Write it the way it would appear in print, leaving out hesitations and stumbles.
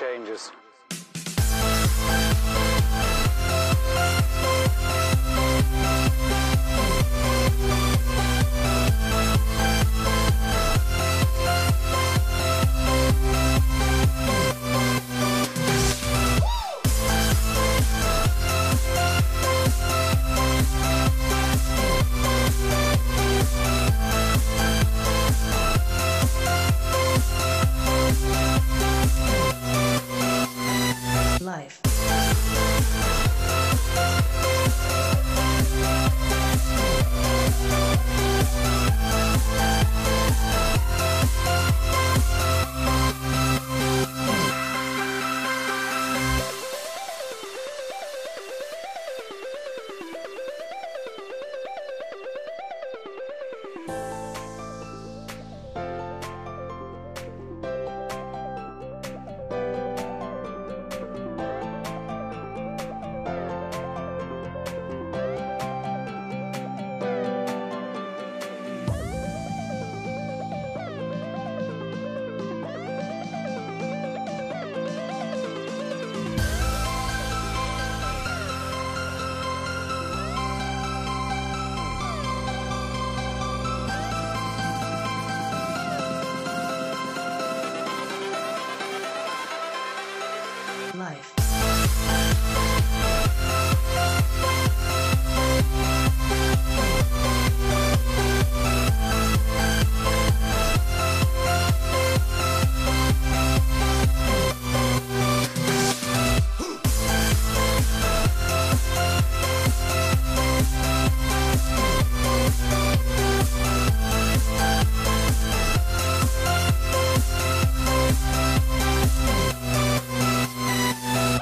changes. Life. Life.